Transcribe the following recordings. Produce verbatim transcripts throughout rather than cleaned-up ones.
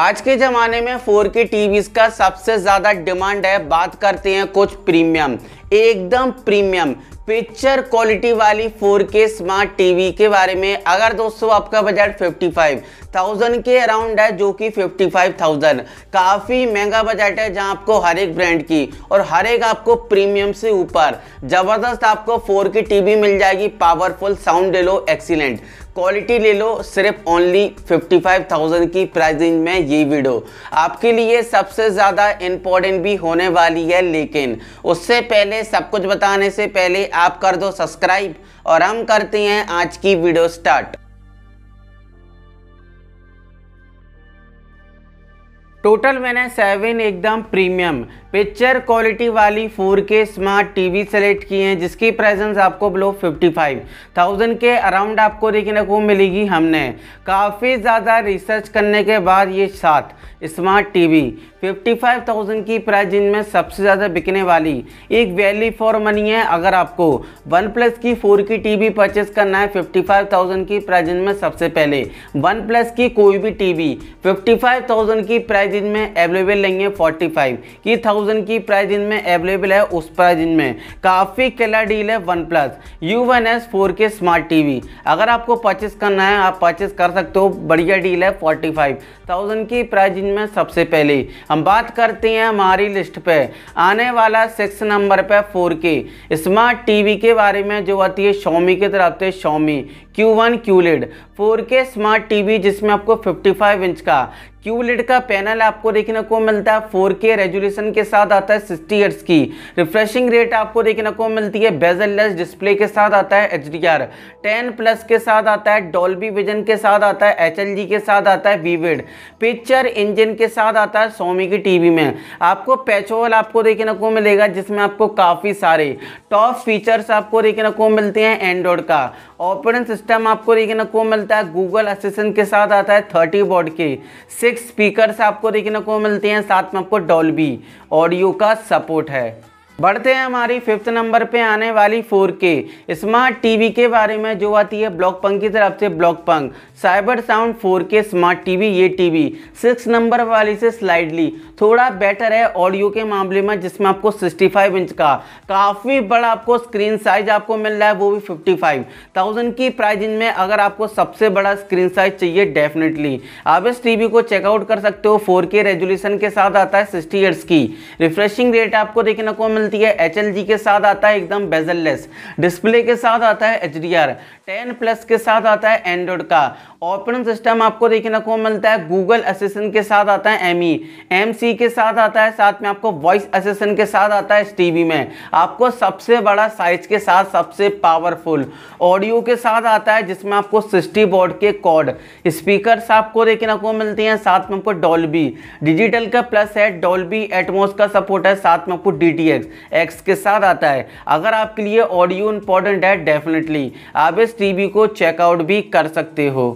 आज के ज़माने में फोर के टीवीज़ का सबसे ज़्यादा डिमांड है। बात करते हैं कुछ प्रीमियम, एकदम प्रीमियम पिक्चर क्वालिटी वाली फोर के स्मार्ट टीवी के बारे में। अगर दोस्तों आपका बजट पचपन हज़ार के अराउंड है, जो कि पचपन हज़ार काफ़ी महंगा बजट है, जहां आपको हर एक ब्रांड की और हर एक आपको प्रीमियम से ऊपर ज़बरदस्त आपको फोर के टीवी मिल जाएगी। पावरफुल साउंड ले लो, एक्सीलेंट क्वालिटी ले लो, सिर्फ ओनली पचपन हज़ार की प्राइसिंग में ये वीडियो आपके लिए सबसे ज़्यादा इम्पोर्टेंट भी होने वाली है। लेकिन उससे पहले, सब कुछ बताने से पहले, आप कर दो सब्सक्राइब और हम करते हैं आज की वीडियो स्टार्ट। टोटल मैंने सेवन एकदम प्रीमियम पिक्चर क्वालिटी वाली four K smart TV select की हैं, जिसकी प्राइसेंस आपको बिलो पचपन हज़ार के अराउंड आपको देखने को मिलेगी। हमने काफ़ी ज़्यादा रिसर्च करने के बाद ये सात स्मार्ट टीवी पचपन हज़ार की प्राइस में सबसे ज़्यादा बिकने वाली एक वैल्यू फॉर मनी है। अगर आपको OnePlus की फोर के टीवी परचेस करना है पचपन हज़ार की प्राइस में, सबसे पहले OnePlus की कोई भी टीवी पचपन हज़ार की प्राइस में अवेलेबल नहीं है, पैंतालीस की थाउजेंड की प्राइस में अवेलेबल है। उस प्राइस में काफ़ी कला डील है। OnePlus U one S four K smart TV अगर आपको परचेस करना है, आप परचेस कर सकते हो, बढ़िया डील है। पैंतालीस हज़ार की प्राइस में सबसे पहले हम बात करते हैं हमारी लिस्ट पे आने वाला सिक्स नंबर पे फोर के स्मार्ट टीवी के बारे में, जो आती है Xiaomi की तरफ से Xiaomi Q one Q LED four K smart TV, जिसमें आपको पचपन इंच का क्यू लेड का पैनल आपको देखने को मिलता है। फोर के रेजोल्यूशन के साथ आता है, साठ हर्ट्ज की रिफ्रेशिंग रेट आपको देखने को मिलती है। बेजललेस डिस्प्ले के साथ आता है, H D R ten plus के साथ आता है, Dolby Vision के साथ आता है, एच एल जी के साथ आता है, विविड पिक्चर इंजन के साथ आता है। Xiaomi की टीवी में आपको पैचोल आपको देखने को मिलेगा, जिसमें आपको काफ़ी सारे टॉप फीचर्स आपको देखने को मिलते हैं। एंड्रॉयड का ऑपरेटिंग सिस्टम आपको देखने को मिलता है, गूगल असिस्टेंट के साथ आता है, थर्टी वॉट के सिक्स स्पीकर्स आपको देखने को मिलते हैं, साथ में आपको डॉल्बी ऑडियो का सपोर्ट है। बढ़ते हैं हमारी फिफ्थ नंबर पे आने वाली फोर के स्मार्ट टीवी के बारे में, जो आती है ब्लॉकपंक की तरफ से Blaupunkt cyber sound four K smart TV. ये टीवी सिक्स नंबर वाली से स्लाइडली थोड़ा बेटर है ऑडियो के मामले में, जिसमें आपको पैंसठ इंच का काफ़ी बड़ा आपको स्क्रीन साइज आपको मिल रहा है, वो भी पचपन हज़ार की प्राइस में। अगर आपको सबसे बड़ा स्क्रीन साइज चाहिए, डेफिनेटली आप इस टीवी को चेकआउट कर सकते हो। फोर के रेजोल्यूशन के साथ आता है, साठ हर्ट्ज की रिफ्रेशिंग रेट आपको देखने को मिल एच एल जी के साथ आता है, एकदम बेजललेस डिस्प्ले के साथ आता है, H D R ten plus के साथ आता है, एंड्रॉयड का ऑपरेटिंग सिस्टम आपको देखने को मिलता है, गूगल असिस्टेंट के साथ आता है, एम ई एम सी के साथ आता है, साथ में आपको वॉइस असिस्टेंट के साथ आता है। इस टीवी में आपको सबसे बड़ा साइज के साथ सबसे पावरफुल ऑडियो के साथ आता है, जिसमें आपको साठ वॉट के कॉर्ड स्पीकर्स आपको देखने को मिलते हैं, साथ में आपको डॉल्बी डिजिटल का प्लस है, डॉल्बी एटमॉस का सपोर्ट है, साथ में आपको डी टी एक्स एक्स के साथ आता है। अगर आपके लिए ऑडियो इंपॉर्टेंट है, डेफिनेटली आप इस टीवी को चेकआउट भी कर सकते हो।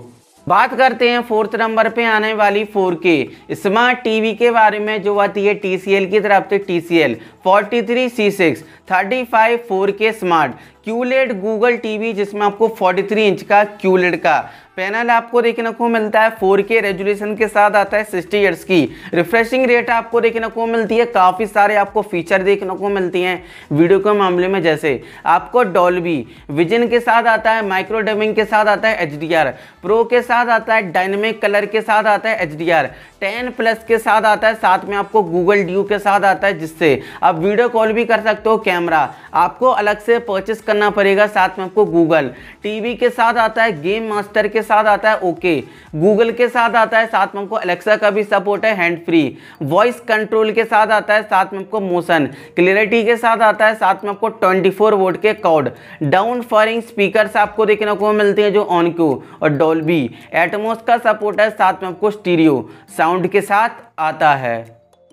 बात करते हैं फोर्थ नंबर पे आने वाली फोर के स्मार्ट टीवी के बारे में, जो आती है टी सी एल की तरफ से T C L four three C six thirty five four K smart Q LED Google TV, जिसमें आपको तैंतालीस इंच का क्यू लेड का पैनल आपको देखने को मिलता है। फोर के रेजोल्यूशन के साथ आता है, साठ हर्ट्ज की रिफ्रेशिंग रेट आपको देखने को मिलती है। काफ़ी सारे आपको फीचर देखने को मिलती हैं वीडियो के मामले में, जैसे आपको डॉल्बी विजन के साथ आता है, माइक्रो डबिंग के साथ आता है, एच डी आर प्रो के साथ आता है, डायनेमिक कलर के साथ आता है, H D R ten plus के साथ आता है, साथ में आपको गूगल ड्यू के साथ आता है, जिससे आप वीडियो कॉल भी कर सकते हो। कैमरा आपको अलग से परचेस करना पड़ेगा, साथ में आपको गूगल टीवी के साथ आता है, गेम मास्टर के साथ आता है, ओके गूगल के साथ आता है, साथ में आपको एलेक्सा का भी सपोर्ट है, हैंड फ्री वॉइस कंट्रोल के साथ आता है, साथ में आपको मोशन क्लियरिटी के साथ आता है, साथ में आपको चौबीस वोल्ट के कॉर्ड डाउन फायरिंग स्पीकर्स आपको देखने को मिलते हैं, जो ऑन क्यू और डॉल्बी एटमॉस का सपोर्ट है, साथ में आपको स्टीरियो साउंड के साथ आता है।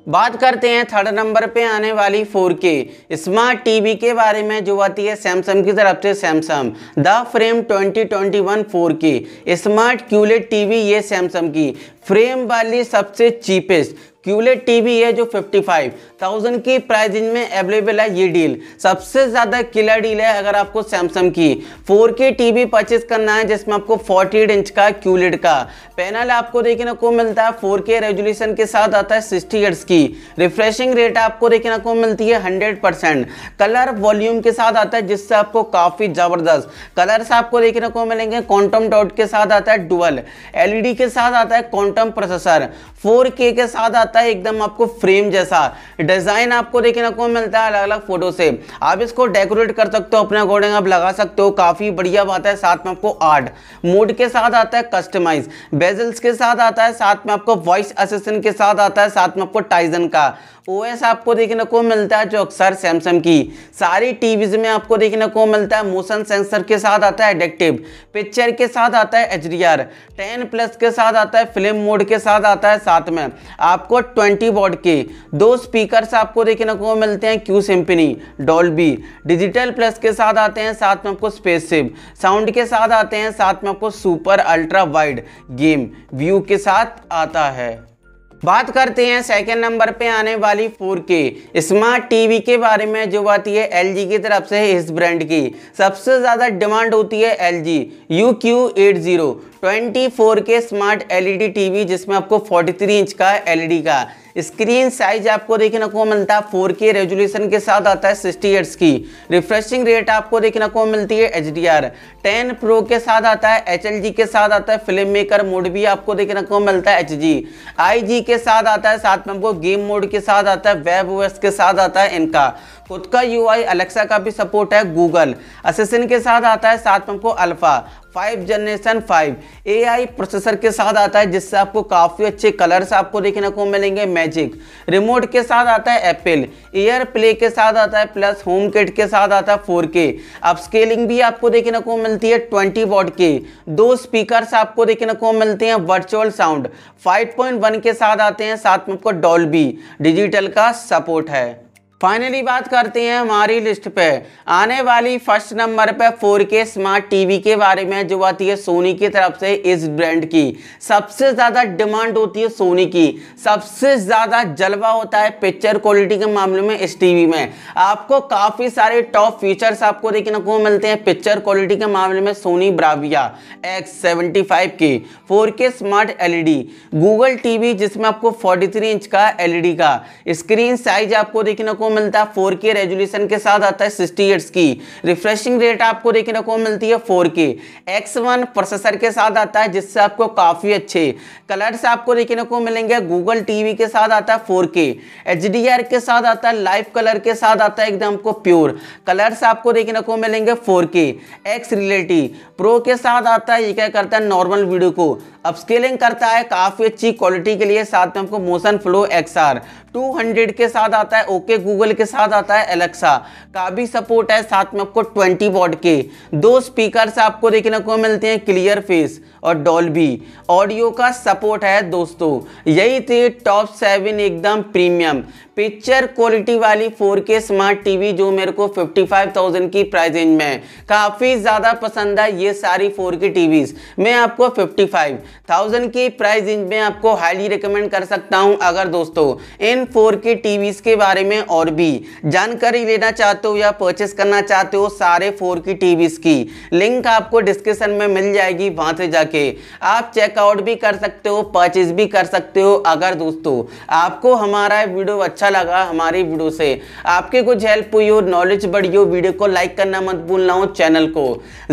बात करते हैं थर्ड नंबर पे आने वाली फोर के स्मार्ट टीवी के बारे में, जो आती है सैमसंग की तरफ से Samsung the frame twenty twenty one four K smart Q LED TV. ये सैमसंग की फ्रेम वाली सबसे चीपेस्ट क्यूलेड टीवी है जो पचपन हज़ार की प्राइसिंग में अवेलेबल है। ये डील सबसे ज़्यादा किलर डील है अगर आपको सैमसंग की फोर के टीवी परचेस करना है जिसमें आपको अड़तालीस इंच का क्यूलेड का पैनल आपको देखने को मिलता है फोर के रेजोल्यूशन के साथ आता है सिक्सटी हर्ट्ज की रिफ्रेशिंग रेट आपको देखने को मिलती है हंड्रेड परसेंट, कलर वॉल्यूम के साथ आता है जिससे आपको काफ़ी ज़बरदस्त कलर्स आपको देखने को मिलेंगे। क्वांटम डॉट के साथ आता है डुअल एलईडी के साथ आता है क्वांटम प्रोसेसर, फोर के के साथ आता है एकदम आपको फ्रेम जैसा डिजाइन आपको देखने को मिलता है अलग अलग फोटो से। आप इसको डेकोरेट कर सकते हो अपने अकॉर्डिंग, आप लगा सकते हो, काफ़ी बढ़िया बात है। साथ में आपको आर्ट मोड के साथ आता है, कस्टमाइज बेजल्स के साथ आता है, साथ में आपको वॉइस असिस्टेंट के साथ आता है, साथ में आपको टाइजन का ओएस आपको देखने को मिलता है जो अक्सर सैमसंग की सारी टीवीज में आपको देखने को मिलता है। मोशन सेंसर के साथ आता है एडेप्टिव पिक्चर के साथ आता है H D R, ten plus के साथ आता है फिल्म मोड के साथ आता है, साथ में आपको ट्वेंटी वॉट के दो स्पीकर्स आपको देखने को मिलते हैं Q symphony Dolby digital plus के साथ आते हैं, साथ में आपको स्पेस सेव साउंड के साथ आते हैं, साथ में आपको super ultra wide game view के साथ आता है। बात करते हैं सेकंड नंबर पे आने वाली फोर के स्मार्ट टीवी के बारे में जो आती है एल जी की तरफ से। इस ब्रांड की सबसे ज़्यादा डिमांड होती है L G U Q eight zero twenty four K smart L E D TV जिसमें आपको तैंतालीस इंच का एल ई डी का स्क्रीन साइज आपको देखने को मिलता है फोर के रेजोल्यूशन के साथ आता है सिक्सटी हर्ट्ज की रिफ्रेशिंग रेट आपको देखने को मिलती है H D R, ten pro के साथ आता है एच एल जी के साथ आता है फिल्म मेकर मोड भी आपको देखने को मिलता है एच जी आई जी के साथ आता है, साथ में आपको गेम मोड के साथ आता है, वेब ओ एस के साथ आता है, इनका खुद का यू आई अलेक्सा का भी सपोर्ट है, गूगल असिस्टेंट के साथ आता है, साथ में आपको alpha five generation five A I processor के साथ आता है जिससे आपको काफ़ी अच्छे कलर्स आपको देखने को मिलेंगे। मैजिक रिमोट के साथ आता है एप्पल एयरप्ले के साथ आता है प्लस होमकिट के साथ आता है फोर के अपस्केलिंग भी आपको देखने को मिलती है ट्वेंटी वॉट के दो स्पीकर्स आपको देखने को मिलते हैं, virtual sound five point one के साथ आते हैं, साथ में आपको डॉल्बी डिजिटल का सपोर्ट है। फाइनली बात करते हैं हमारी लिस्ट पे आने वाली फर्स्ट नंबर पे फोर के स्मार्ट टीवी के बारे में जो आती है सोनी की तरफ से। इस ब्रांड की सबसे ज़्यादा डिमांड होती है, सोनी की सबसे ज़्यादा जलवा होता है पिक्चर क्वालिटी के मामले में। इस टीवी में आपको काफ़ी सारे टॉप फीचर्स आपको देखने को मिलते हैं पिक्चर क्वालिटी के मामले में। Sony Bravia X seventy five K four K smart L E D, Google TV जिसमें आपको तैंतालीस इंच का एल ई डी का स्क्रीन साइज आपको देखने को मिलता है फोर के रेजोल्यूशन के साथ आता है सिक्सटी हर्ट्ज की रिफ्रेशिंग रेट आपको देखने को मिलती है फोर के एक्स वन प्रोसेसर के साथ आता है जिससे आपको काफी अच्छे कलर्स आपको देखने को मिलेंगे। गूगल टीवी के साथ आता है फोर के एच डी आर के साथ आता है, लाइव कलर के साथ आता है, एकदम को प्योर कलर्स आपको देखने को मिलेंगे। फोर के एक्स रियलिटी प्रो के साथ आता है, ये क्या करता है नॉर्मल वीडियो को अपस्केलिंग करता है काफी अच्छी क्वालिटी के लिए, साथ में आपको motion flow X R two hundred के साथ आता है, ओके गूगल के साथ आता है, एलेक्सा का भी सपोर्ट है, साथ में आपको ट्वेंटी वॉट के दो स्पीकर्स आपको देखने को मिलते हैं, क्लियर फेस और डॉल्बी ऑडियो का सपोर्ट है। दोस्तों यही थे टॉप सेवन एकदम प्रीमियम पिक्चर क्वालिटी वाली फोर के स्मार्ट टीवी जो मेरे को पचपन हज़ार की प्राइस रेंज में काफ़ी ज़्यादा पसंद है। ये सारी फोर के टीवीज़ मैं आपको पचपन हज़ार की प्राइस रेंज में आपको हाईली रिकमेंड कर सकता हूं। अगर दोस्तों इन फोर के टीवीज़ के बारे में और भी जानकारी लेना चाहते हो या परचेस करना चाहते हो, सारे फोर के टीवीज़ की लिंक आपको डिस्क्रिप्शन में मिल जाएगी, वहाँ से जाके आप चेकआउट भी कर सकते हो, परचेस भी कर सकते हो। अगर दोस्तों आपको हमारा वीडियो अच्छा अच्छा लगा, हमारी वीडियो से आपके कुछ हेल्प हुई हो, नॉलेज बढ़ी हो, वीडियो को लाइक करना मत भूलना हो, चैनल को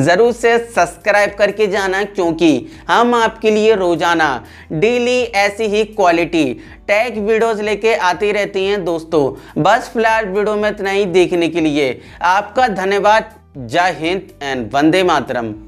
जरूर से सब्सक्राइब करके जाना क्योंकि हम आपके लिए रोजाना डेली ऐसी ही क्वालिटी टेक वीडियोस लेके आती रहती हैं। दोस्तों बस फिलहाल वीडियो में इतना ही, देखने के लिए आपका धन्यवाद। जय हिंद एंड वंदे मातरम।